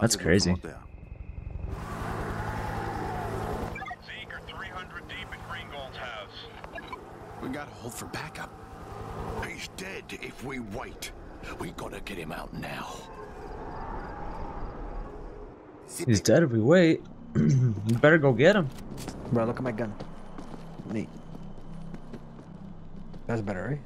That's crazy. Seeker 300 deep at Greengold's house. We gotta hold for backup. He's dead if we wait. We gotta get him out now. He's dead if we wait. You better go get him. Bro, look at my gun. Neat. That's better,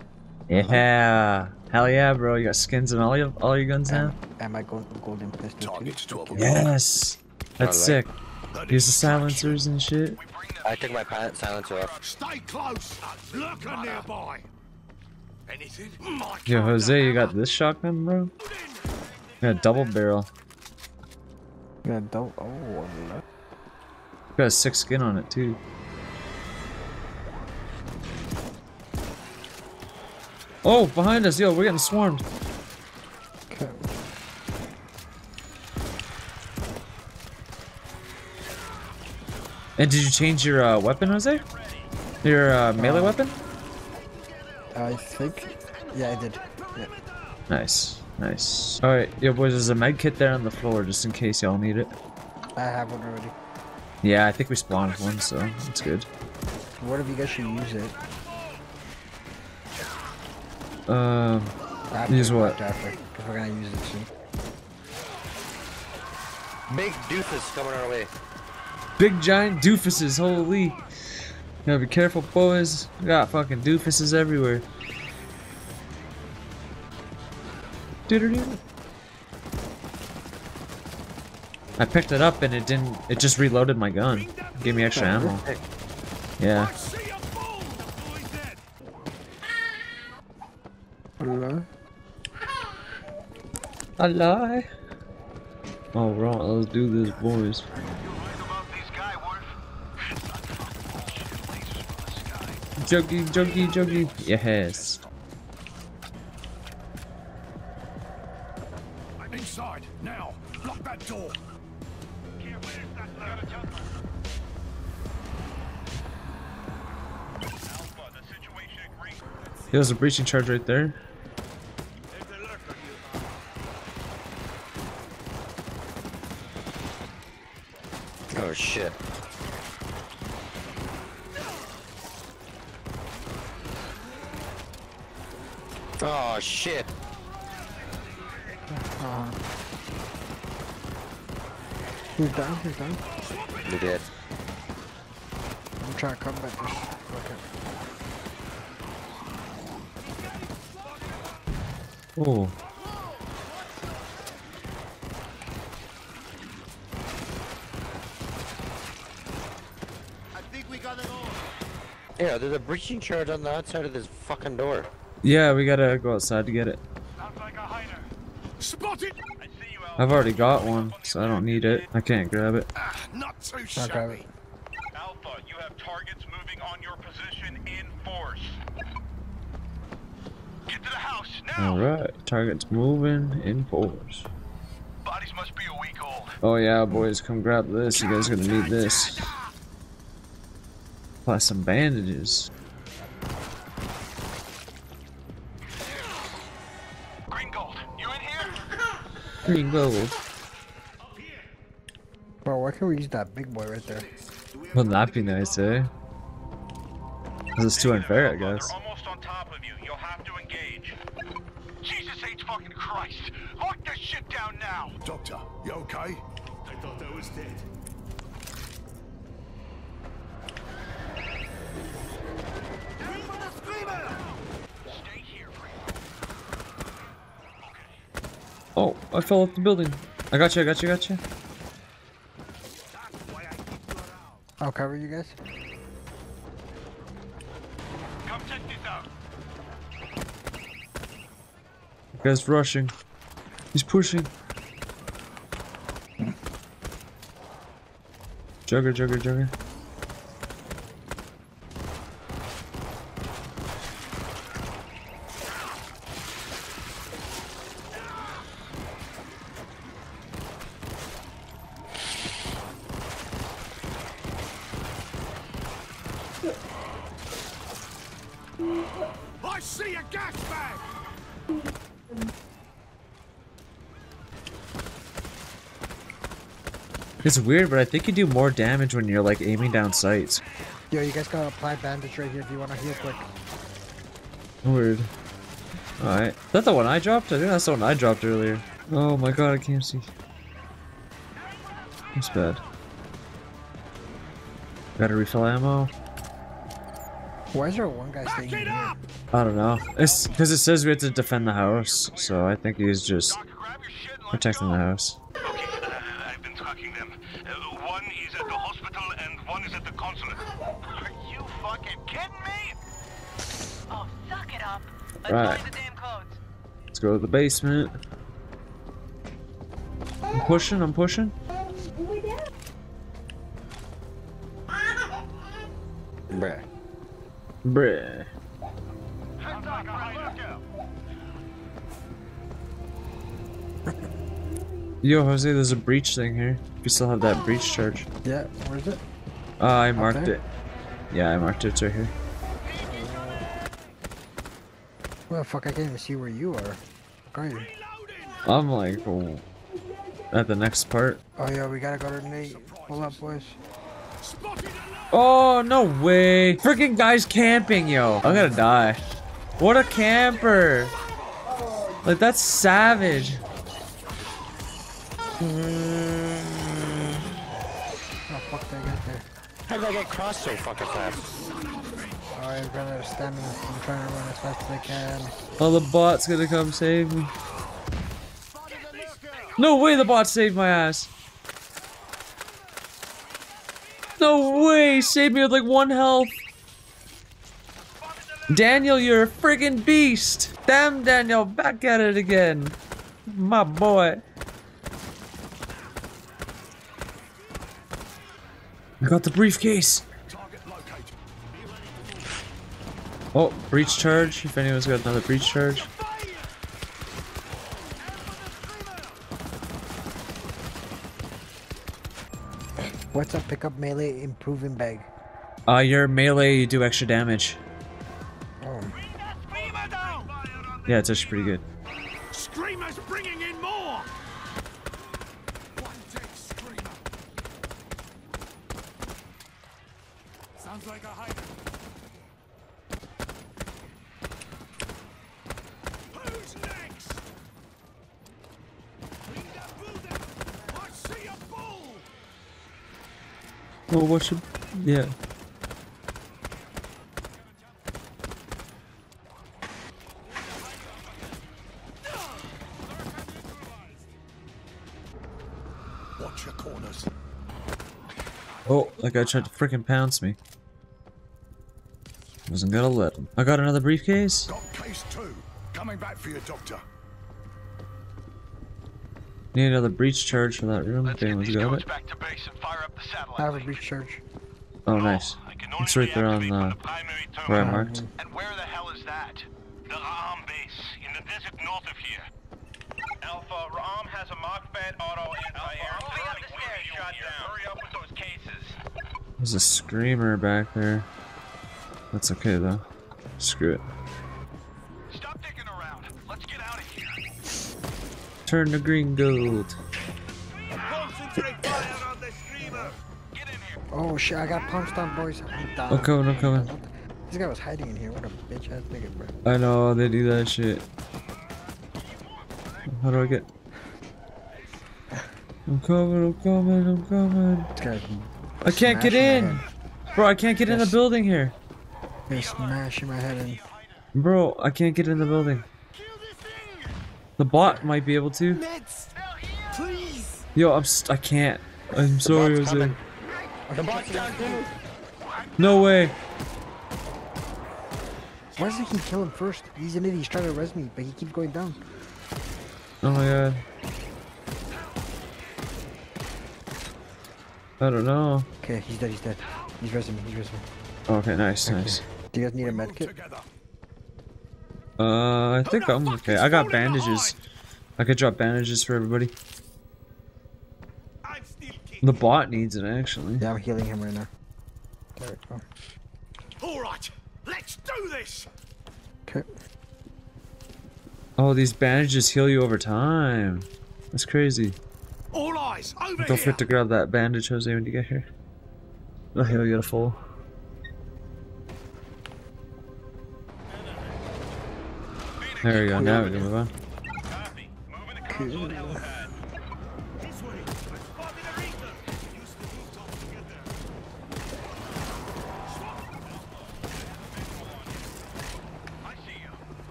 right? Yeah. Hell yeah, bro. You got skins and all your guns now? And my golden pistol. Too? Yes! That's sick. Use the silencers and shit. I took my silencer off. Stay close! Look nearby! Anything? Yo, Jose, you got this shotgun, bro? You got a double barrel. You got a double. Oh, you got a sick skin on it, too. Oh, behind us, yo, we're getting swarmed. Okay. And did you change your weapon, Jose? Your melee weapon? I think, yeah, I did. Yeah. Nice, nice. All right, yo, boys, there's a med kit there on the floor just in case y'all need it. I have one already. Yeah, I think we spawned one, so that's good. What if you guys should use it? Use what? Because we're gonna use it soon. Big doofus coming our way. Big giant doofuses, holy. You gotta be careful, boys. We got fucking doofuses everywhere. I picked it up and it didn't. It just reloaded my gun. It gave me extra ammo. Yeah. Hello? All right, let's do this, boys. Juggy, juggy, juggy. Yes. I'm inside now. Lock that door. There's a breaching charge right there. Oh shit. Oh shit. He's down, he's down. You're dead. I'm trying to come back. Okay. Oh. Yeah, there's a breaching charge on the outside of this fucking door. Yeah, we gotta go outside to get it. Like a spotted. I've already got one, so I don't need it. I can't grab it. Not too shabby. Alpha, you have targets moving on your position in force. Get to the house now. All right, targets moving in force. Bodies must be a week old. Oh yeah, boys, come grab this. You guys are gonna need this. Plus some bandages. Greengold, you in here? Greengold. Bro, why can't we use that big boy right there? Wouldn't that be nice, eh? This is too unfair, I guess. They're almost on top of you. You'll have to engage. Jesus hates fucking Christ. Lock this shit down now. Doctor, you okay? I thought that was dead. Oh, I fell off the building. I got you, I got you, I got you. I'll cover you guys. Come check this out. The guy's rushing. He's pushing. Jugger, jugger, jugger. I see a gas bag. It's weird, but I think you do more damage when you're like aiming down sights. Yo, you guys got to apply bandage right here if you want to heal quick. Weird. Alright. Is that the one I dropped? I think that's the one I dropped earlier. Oh my god, I can't see. That's bad. Gotta refill ammo. Why is there one guy staying here? I don't know. It's because it says we have to defend the house, so I think he's just protecting the house. Okay, I've been tracking them. One is at the hospital and one is at the consulate. Are you fucking kidding me? Oh, suck it up. Right. The damn codes. Let's go to the basement. I'm pushing, I'm pushing. Bruh. Bruh. Yo, Jose, there's a breach thing here. We still have that breach charge. Yeah, where is it? I marked it. Yeah, I marked it. It's right here. Well, fuck, I can't even see where you are. Where are you? I'm like, oh, at the next part. Oh, yeah, we gotta go to Nate. Hold up, boys. Oh, no way. Freaking guy's camping, yo. I'm gonna die. What a camper. Like, that's savage. Oh, fuck, did I get there? How did I get crossed so fucking fast? Alright, I've run out of stamina. I'm trying to run as fast as I can. Oh, the bot's gonna come save me. No way the bot saved my ass. No way! Saved me with like one health! Daniel, you're a friggin' beast! Damn, Daniel, back at it again! My boy! I got the briefcase! Oh, breach charge, if anyone's got another breach charge. What's up? Pick up melee improving bag. Your melee, you do extra damage. Oh. Yeah, it's actually pretty good. Screamer's bringing in more. One take Screamer. Sounds like a hide. Who's next? Bring that building. I see a bull. Oh, what should... yeah. Watch your corners. Oh, that guy tried to frickin' pounce me. Wasn't gonna let him. I got another briefcase. Got case 2. Coming back for your doctor. Need another breach charge for that room. Let's get these codes back to base and fire up the satellite. I have a breach charge. Oh, nice. It's right there on the where I marked. And where the hell is that? The Ra'am base in the desert north of here. Alpha, Ra'am has a marked band auto anti-air. Hurry up with those cases. There's a screamer back there. That's okay though. Screw it. Stop dicking around. Let's get out of here. Turn to green gold. Oh shit, I got punched on, boys. I'm done. I'm coming, I'm coming. This guy was hiding in here. What a bitch ass nigga, bro. I know, they do that shit. How do I get? I'm coming, I'm coming, I'm coming. I can't get in! Bro, I can't get in the building here. They're smashing my head in. Bro, I can't get in the building. The bot might be able to. Please. Yo, I can't. I'm sorry, Jose. The bot's down too. No way. Why does he keep killing first? He's an idiot. He's trying to res me, but he keeps going down. Oh my god. I don't know. Okay, he's dead. He's dead. He's resing me. He's resing me. Okay, nice, okay. Nice. Do you guys need a medkit? I think I'm okay. I got bandages. I could drop bandages for everybody. The bot needs it, actually. Yeah, I'm healing him right now. There we go. All right, let's do this. Okay. Oh, these bandages heal you over time. That's crazy. All eyes over. Don't forget to grab that bandage, Jose, when you get here. I'll heal you to full. There we go. Now we can move on.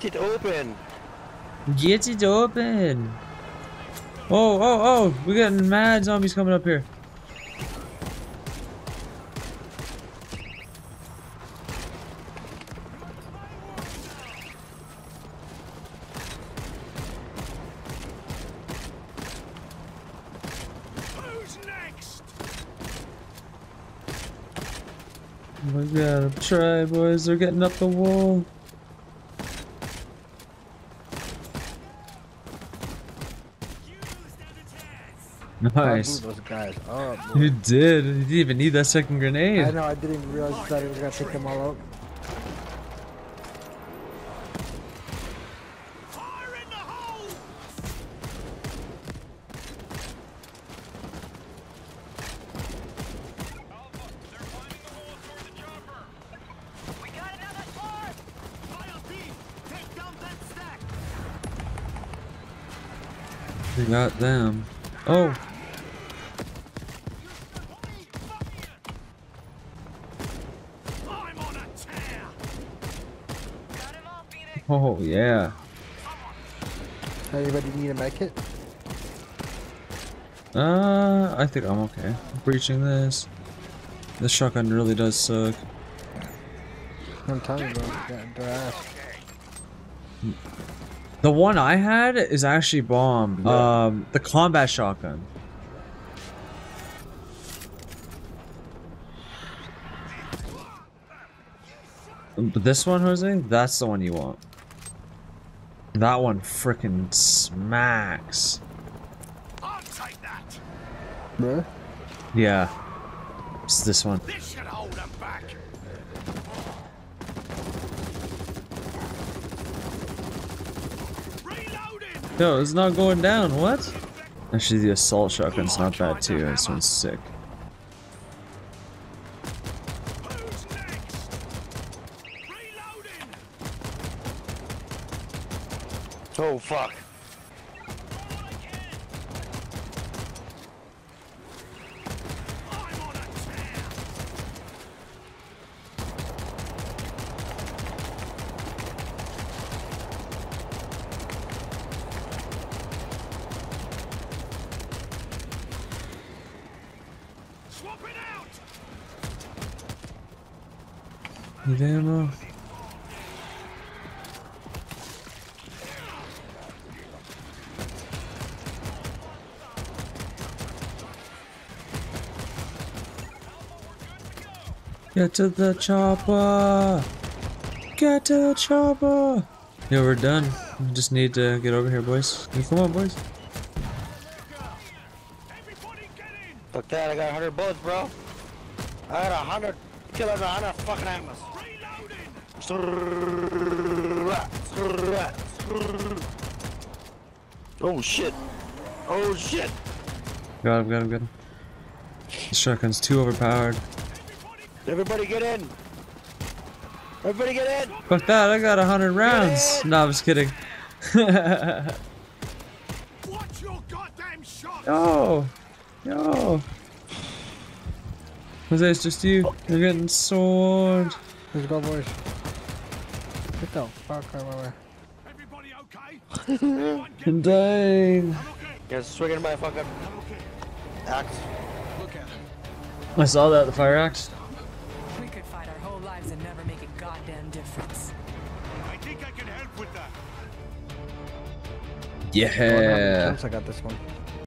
Get it open! Get it open! Oh, oh, oh! We're getting mad zombies coming up here. Who's next? Oh my god, I'm trying, boys. They're getting up the wall. Nice. Those guys up, you did. You didn't even need that second grenade. I know. I didn't even realize that it was gonna take them all out. Fire in the hole! Alpha, they're climbing the wall toward the chopper. We got another squad. Fire team, take down that stack. We got them. Oh. Oh yeah. Anybody need a med kit? I think I'm okay. Breaching this. This shotgun really does suck. I'm telling you, bro, they're ass. The one I had is actually bomb. Yeah. The combat shotgun. But this one, Jose, that's the one you want. That one frickin' smacks. I'll take that. Really? Yeah. It's this one. This should hold him back. Reloading. No, it's not going down. What? Actually, the assault shotgun's not bad too. This one's sick. Oh fuck. Swap it out. Damn. Get to the chopper! Get to the chopper! Yo, we're done. We just need to get over here, boys. Come on, boys. Fuck that, I got 100 bullets, bro. I got 100 killers, 100 fucking ammo. Oh shit. Oh shit. Got him, got him, got him. This shotgun's too overpowered. Everybody get in! Everybody get in! Fuck that, I got 100 rounds! Nah, I was kidding. Watch your goddamn shot! Yo! Yo! Jose, it's just you. You're getting sword. Let's go, boys. Get the fuck out of my way. Everybody okay? I'm dying. You're swinging my fucking axe. Look at him. I saw that, the fire axe. And never make a goddamn difference. I think I can help with that. Yeah. I got this one.